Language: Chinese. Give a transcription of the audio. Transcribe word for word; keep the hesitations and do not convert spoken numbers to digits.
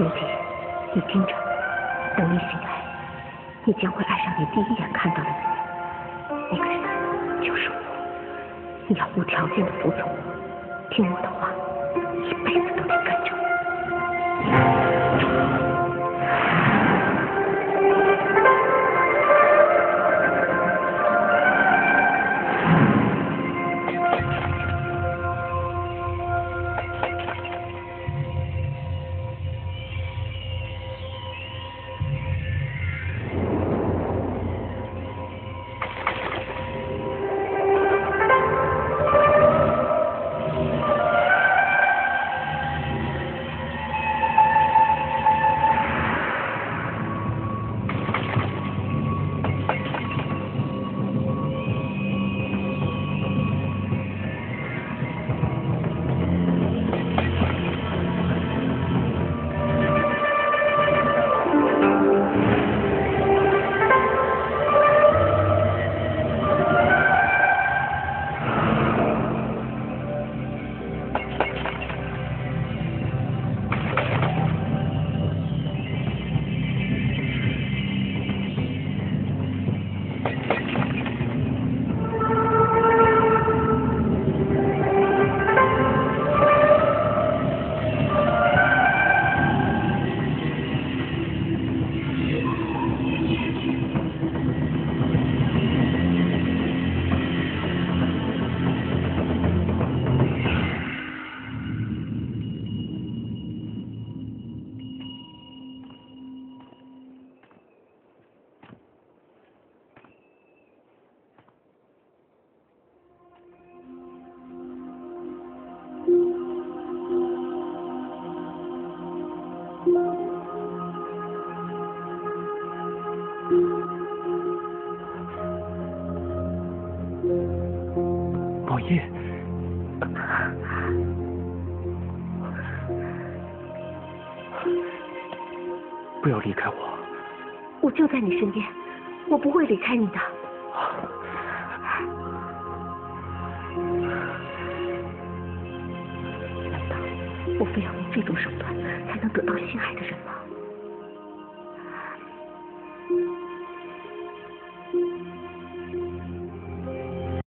明日你听着，等你醒来，你将会爱上你第一眼看到的人，那个人就是我。你要无条件的服从我，听我的话，一辈子都得跟着我。 离开你的，难道我非要用这种手段才能得到心爱的人吗？